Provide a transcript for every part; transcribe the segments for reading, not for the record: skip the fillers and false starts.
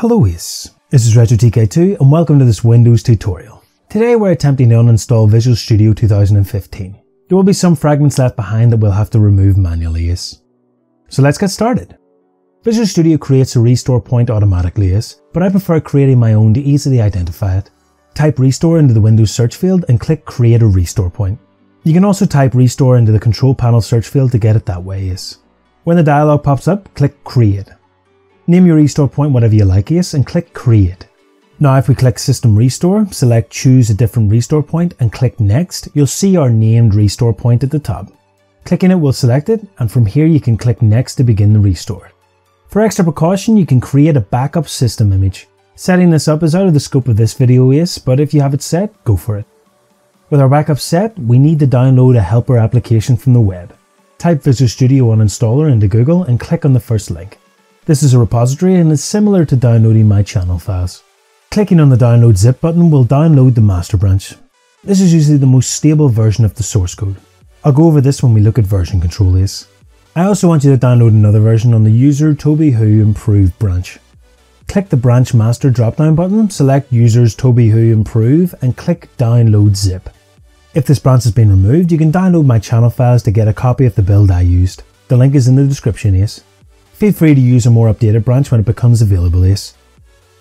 Hello, this is RetroTK2 and welcome to this Windows tutorial. Today we're attempting to uninstall Visual Studio 2015. There will be some fragments left behind that we'll have to remove manually. So let's get started. Visual Studio creates a restore point automatically, but I prefer creating my own to easily identify it. Type restore into the Windows search field and click create a restore point. You can also type restore into the control panel search field to get it that way. When the dialog pops up, click create. Name your restore point whatever you like, and click create. Now if we click system restore, select choose a different restore point and click next, you'll see our named restore point at the top. Clicking it will select it, and from here you can click next to begin the restore. For extra precaution, you can create a backup system image. Setting this up is out of the scope of this video, but if you have it set, go for it. With our backup set, we need to download a helper application from the web. Type Visual Studio Uninstaller into Google and click on the first link. This is a repository and is similar to downloading my channel files. Clicking on the download zip button will download the master branch. This is usually the most stable version of the source code. I'll go over this when we look at version control. I also want you to download another version on the user tobyhu/Improv branch. Click the branch master dropdown button, select users tobyhu/Improv and click download zip. If this branch has been removed, you can download my channel files to get a copy of the build I used. The link is in the description. Feel free to use a more updated branch when it becomes available.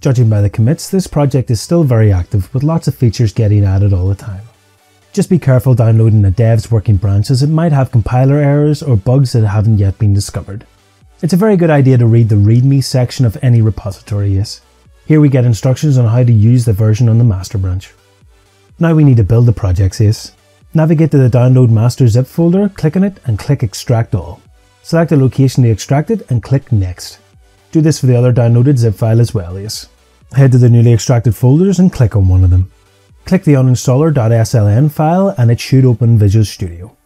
Judging by the commits, this project is still very active with lots of features getting added all the time. Just be careful downloading a dev's working branch as it might have compiler errors or bugs that haven't yet been discovered. It's a very good idea to read the README section of any repository. Here we get instructions on how to use the version on the master branch. Now we need to build the projects. Navigate to the download master zip folder, click on it and click extract all. Select the location to extract it and click next. Do this for the other downloaded zip file as well. Head to the newly extracted folders and click on one of them. Click the uninstaller.sln file and it should open Visual Studio.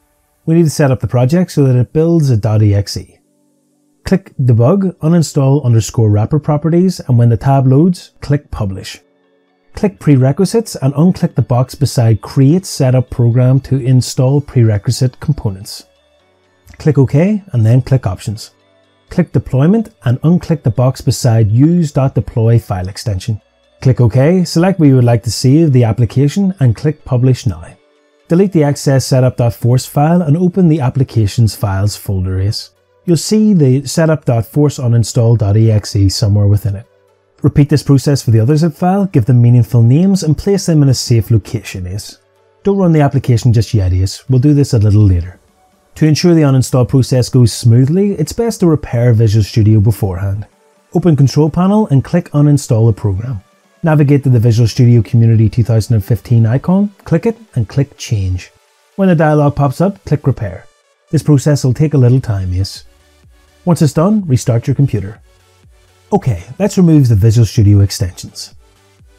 We need to set up the project so that it builds a .exe. Click debug, uninstall_wrapper properties, and when the tab loads, click publish. Click prerequisites and unclick the box beside create setup program to install prerequisite components. Click OK and then click Options. Click Deployment and unclick the box beside use.deploy file extension. Click OK, select where you would like to save the application and click Publish Now. Delete the excess setup.force file and open the Applications Files folder. You'll see the setup.forceUninstall.exe somewhere within it. Repeat this process for the other zip file, give them meaningful names and place them in a safe location. Don't run the application just yet, we'll do this a little later. To ensure the uninstall process goes smoothly, it's best to repair Visual Studio beforehand. Open Control Panel and click Uninstall a Program. Navigate to the Visual Studio Community 2015 icon, click it and click Change. When the dialog pops up, click Repair. This process will take a little time, Once it's done, restart your computer. Okay, let's remove the Visual Studio extensions.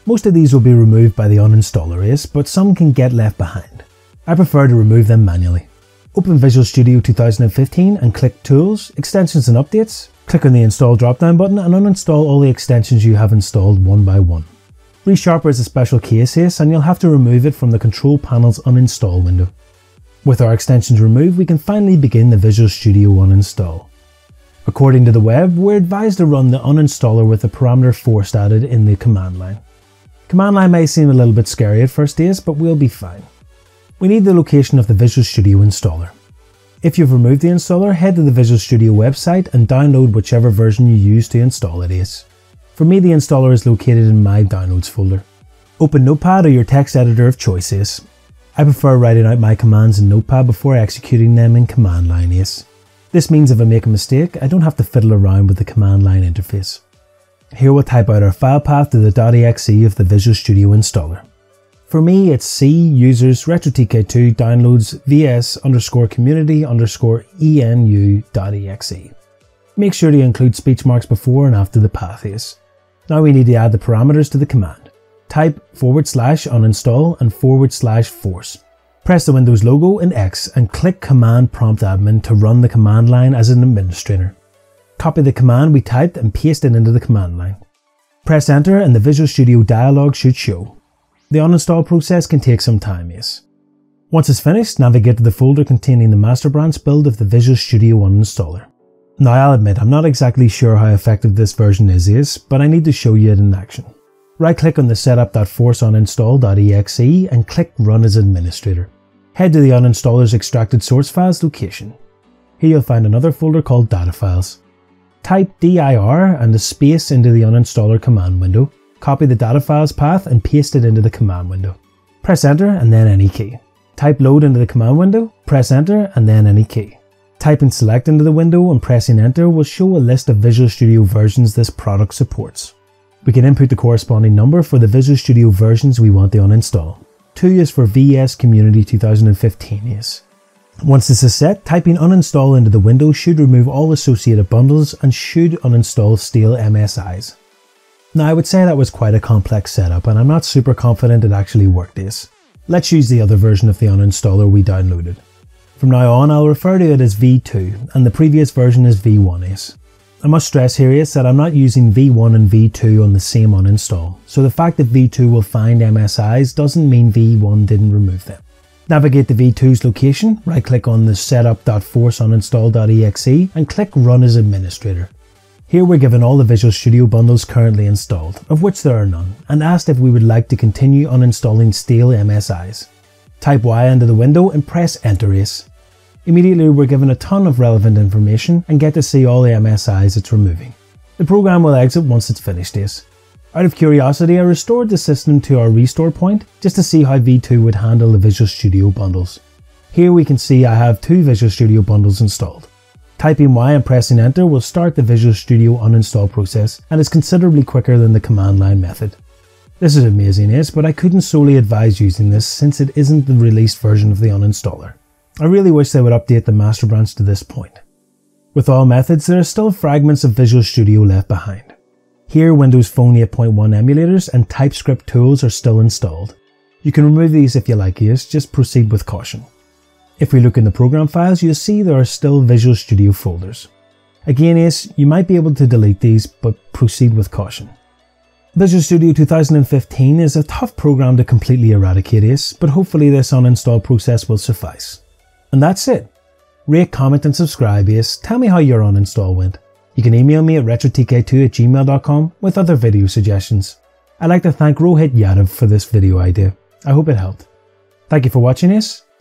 Most of these will be removed by the uninstaller, but some can get left behind. I prefer to remove them manually. Open Visual Studio 2015 and click Tools, Extensions and Updates. Click on the Install drop-down button and uninstall all the extensions you have installed one by one. ReSharper is a special case and you'll have to remove it from the control panel's uninstall window. With our extensions removed, we can finally begin the Visual Studio uninstall. According to the web, we're advised to run the uninstaller with the parameter forced added in the command line. Command line may seem a little bit scary at first, but we'll be fine. We need the location of the Visual Studio installer. If you've removed the installer, head to the Visual Studio website and download whichever version you use to install it. For me, the installer is located in my downloads folder. Open Notepad or your text editor of choice. I prefer writing out my commands in Notepad before executing them in command line. This means if I make a mistake, I don't have to fiddle around with the command line interface. Here we'll type out our file path to the .exe of the Visual Studio installer. For me, it's C users RetroTK2 downloads vs_community_enu.exe. Make sure to include speech marks before and after the path. Now we need to add the parameters to the command. Type /uninstall and /force. Press the Windows logo and X and click Command Prompt Admin to run the command line as an administrator. Copy the command we typed and paste it into the command line. Press Enter and the Visual Studio dialog should show. The uninstall process can take some time, Once it's finished, navigate to the folder containing the master branch build of the Visual Studio Uninstaller. Now I'll admit I'm not exactly sure how effective this version is, but I need to show you it in action. Right click on the setup.forceUninstall.exe and click Run as Administrator. Head to the uninstaller's extracted source files location. Here you'll find another folder called Data Files. Type dir and the space into the uninstaller command window. Copy the data files path and paste it into the command window. Press enter and then any key. Type load into the command window, press enter and then any key. Typing select into the window and pressing enter will show a list of Visual Studio versions this product supports. We can input the corresponding number for the Visual Studio versions we want to uninstall. 2 is for vs community 2015 is. Once this is set, typing uninstall into the window should remove all associated bundles and should uninstall stale MSIs. Now I would say that was quite a complex setup and I'm not super confident it actually worked this. Let's use the other version of the uninstaller we downloaded. From now on I'll refer to it as v2 and the previous version is v1 is. I must stress here is that I'm not using v1 and v2 on the same uninstall, so the fact that v2 will find MSIs doesn't mean v1 didn't remove them. Navigate to v2's location, right click on the setup.forceUninstall.exe and click Run as Administrator. Here we're given all the Visual Studio bundles currently installed, of which there are none, and asked if we would like to continue uninstalling stale MSIs. Type Y into the window and press enter is. Immediately we're given a ton of relevant information and get to see all the MSIs it's removing. The program will exit once it's finished is. Out of curiosity I restored the system to our restore point just to see how v2 would handle the Visual Studio bundles. Here we can see I have 2 Visual Studio bundles installed. Typing Y and pressing enter will start the Visual Studio uninstall process and is considerably quicker than the command line method. This is amazing is, but I couldn't solely advise using this since it isn't the released version of the uninstaller. I really wish they would update the master branch to this point. With all methods there are still fragments of Visual Studio left behind. Here Windows Phone 8.1 emulators and TypeScript tools are still installed. You can remove these if you like is, just proceed with caution. If we look in the program files you'll see there are still Visual Studio folders. Again is, you might be able to delete these but proceed with caution. Visual Studio 2015 is a tough program to completely eradicate is, but hopefully this uninstall process will suffice. And that's it. Rate, comment and subscribe is, tell me how your uninstall went. You can email me at RetroTK2@gmail.com with other video suggestions. I'd like to thank Rohit Yadav for this video idea. I hope it helped. Thank you for watching this,